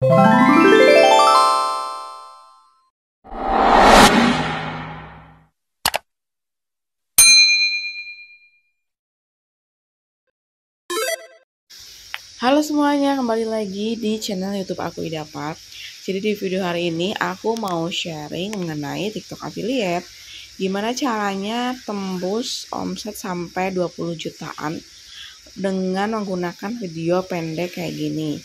Halo semuanya, kembali lagi di channel YouTube aku Idapat. Jadi di video hari ini aku mau sharing mengenai TikTok affiliate. Gimana caranya tembus omset sampai 20 jutaan dengan menggunakan video pendek kayak gini.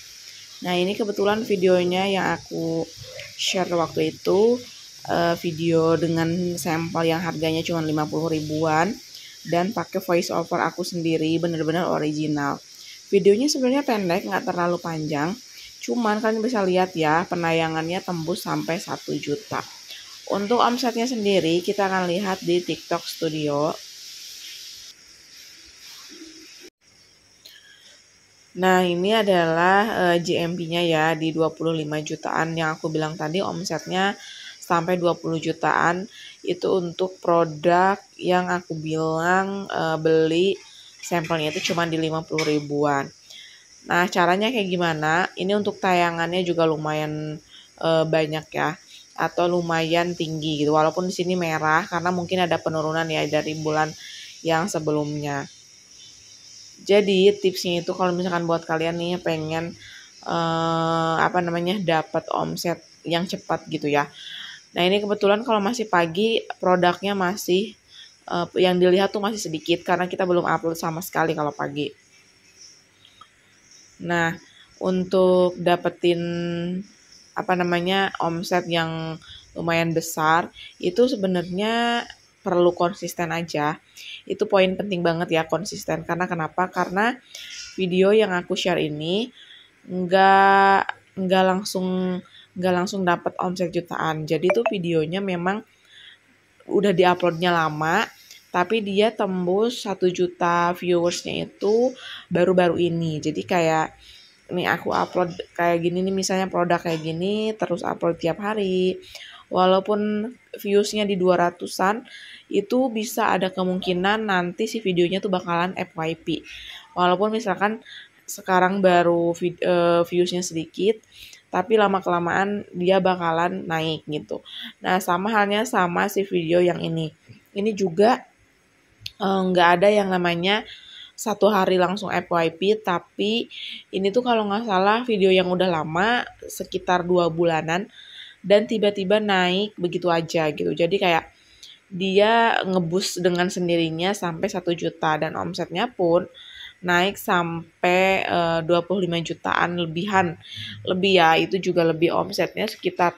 Nah, ini kebetulan videonya yang aku share waktu itu video dengan sampel yang harganya cuma 50 ribuan dan pakai voice over aku sendiri, bener-bener original. Videonya sebenarnya pendek, nggak terlalu panjang, cuman kalian bisa lihat ya penayangannya tembus sampai 1 juta. Untuk omsetnya sendiri kita akan lihat di TikTok Studio. Nah, ini adalah GMP-nya ya di 25 jutaan yang aku bilang tadi, omsetnya sampai 20 jutaan itu untuk produk yang aku bilang beli sampelnya itu cuma di 50 ribuan. Nah, caranya kayak gimana? Ini untuk tayangannya juga lumayan banyak ya, atau lumayan tinggi gitu. Walaupun di sini merah karena mungkin ada penurunan ya dari bulan yang sebelumnya. Jadi tipsnya itu kalau misalkan buat kalian nih pengen dapat omset yang cepat gitu ya. Nah, ini kebetulan kalau masih pagi produknya masih yang dilihat tuh masih sedikit karena kita belum upload sama sekali kalau pagi. Nah, untuk dapetin omset yang lumayan besar itu sebenarnya perlu konsisten aja. Itu poin penting banget ya, konsisten. Karena kenapa? Karena video yang aku share ini nggak langsung dapat omset jutaan. Jadi tuh videonya memang udah diuploadnya lama, tapi dia tembus 1 juta viewersnya itu baru-baru ini. Jadi kayak nih aku upload kayak gini nih, misalnya produk kayak gini terus upload tiap hari, walaupun viewsnya di 200-an, itu bisa ada kemungkinan nanti si videonya tuh bakalan FYP. Walaupun misalkan sekarang baru viewsnya sedikit, tapi lama-kelamaan dia bakalan naik gitu. Nah, sama halnya sama si video yang ini. Ini juga nggak ada yang namanya satu hari langsung FYP, tapi ini tuh kalau nggak salah video yang udah lama, sekitar 2 bulanan, dan tiba-tiba naik begitu aja gitu. Jadi kayak dia ngeboost dengan sendirinya sampai 1 juta, dan omsetnya pun naik sampai 25 jutaan lebih ya. Itu juga lebih, omsetnya sekitar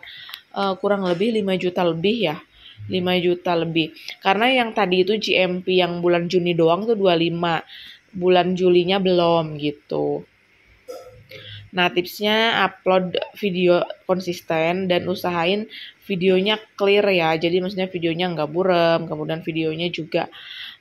kurang lebih 5 juta lebih ya, 5 juta lebih. Karena yang tadi itu GMP yang bulan Juni doang tuh 25, bulan Julinya belum gitu. Nah, tipsnya upload video konsisten dan usahain videonya clear ya. Jadi maksudnya videonya nggak buram, kemudian videonya juga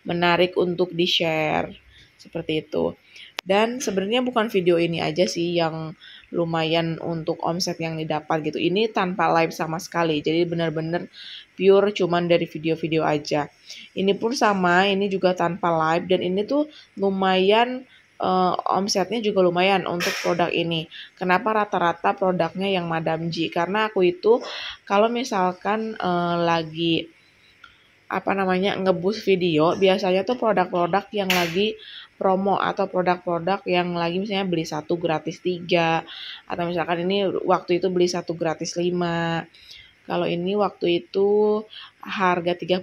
menarik untuk di-share. Seperti itu. Dan sebenarnya bukan video ini aja sih yang lumayan untuk omset yang didapat gitu. Ini tanpa live sama sekali. Jadi benar-benar pure cuman dari video-video aja. Ini pun sama, ini juga tanpa live, dan ini tuh lumayan omsetnya juga lumayan untuk produk ini. Kenapa rata-rata produknya yang Madam Ji? Karena aku itu kalau misalkan lagi ngeboost video, biasanya tuh produk-produk yang lagi promo atau produk-produk yang lagi misalnya beli 1 gratis 3, atau misalkan ini waktu itu beli 1 gratis 5. Kalau ini waktu itu harga 30.000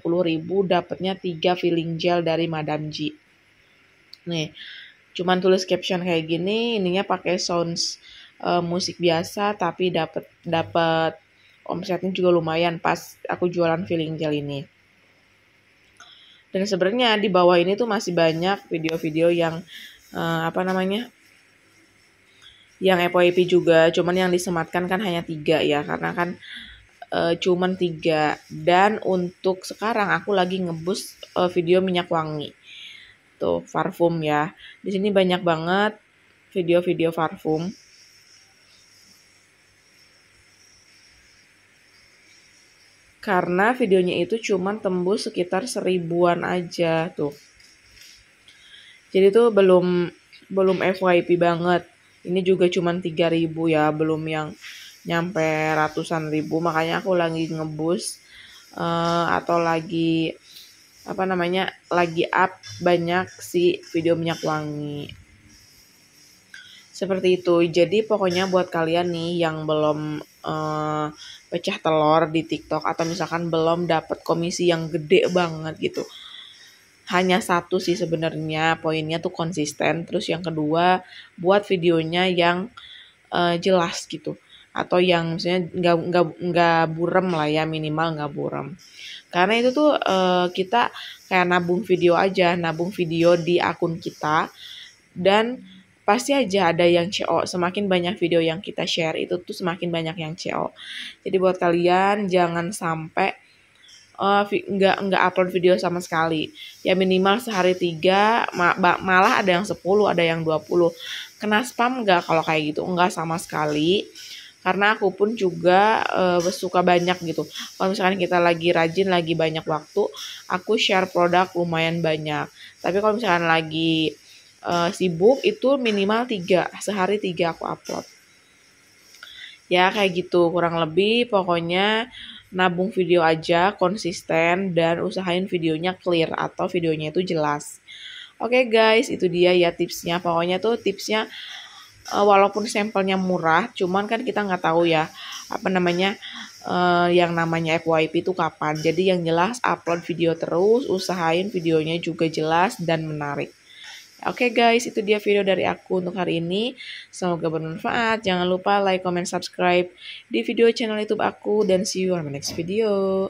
dapatnya 3 filling gel dari Madam Ji. Nih, cuman tulis caption kayak gini, ininya pakai sounds musik biasa, tapi dapat omsetnya juga lumayan pas aku jualan filling gel ini. Dan sebenarnya di bawah ini tuh masih banyak video-video yang yang FYP juga, cuman yang disematkan kan hanya 3 ya, karena kan cuman 3. Dan untuk sekarang aku lagi ngeboost video minyak wangi. Tuh, parfum ya. Di sini banyak banget video-video parfum. Karena videonya itu cuman tembus sekitar 1000-an aja tuh. Jadi tuh belum FYP banget. Ini juga cuman 3.000 ya, belum yang nyampe ratusan ribu. Makanya aku lagi ngeboost atau lagi apa namanya, lagi up banyak si video minyak wangi. Seperti itu. Jadi pokoknya buat kalian nih yang belum pecah telur di TikTok atau misalkan belum dapat komisi yang gede banget gitu, hanya satu sih sebenarnya poinnya tuh, konsisten. Terus yang kedua, buat videonya yang jelas gitu, atau yang misalnya nggak burem lah ya, minimal nggak burem. Karena itu tuh kita kayak nabung video aja, nabung video di akun kita, dan pasti aja ada yang CO. Semakin banyak video yang kita share itu tuh semakin banyak yang CO. Jadi buat kalian jangan sampai nggak upload video sama sekali. Ya minimal sehari 3, malah ada yang 10, ada yang 20. Kena spam nggak kalau kayak gitu? Nggak sama sekali. Karena aku pun juga suka banyak gitu. Kalau misalkan kita lagi rajin, lagi banyak waktu, aku share produk lumayan banyak. Tapi kalau misalkan lagi sibuk, itu minimal 3. Sehari 3 aku upload. Ya kayak gitu kurang lebih. Pokoknya nabung video aja, konsisten, dan usahain videonya clear atau videonya itu jelas. Oke guys, itu dia ya tipsnya. Pokoknya tuh tipsnya walaupun sampelnya murah, cuman kan kita nggak tahu ya apa namanya yang namanya FYP itu kapan. Jadi yang jelas upload video terus, usahain videonya juga jelas dan menarik. Oke guys, itu dia video dari aku untuk hari ini. Semoga bermanfaat. Jangan lupa like, comment, subscribe di video channel YouTube aku. Dan see you on my next video.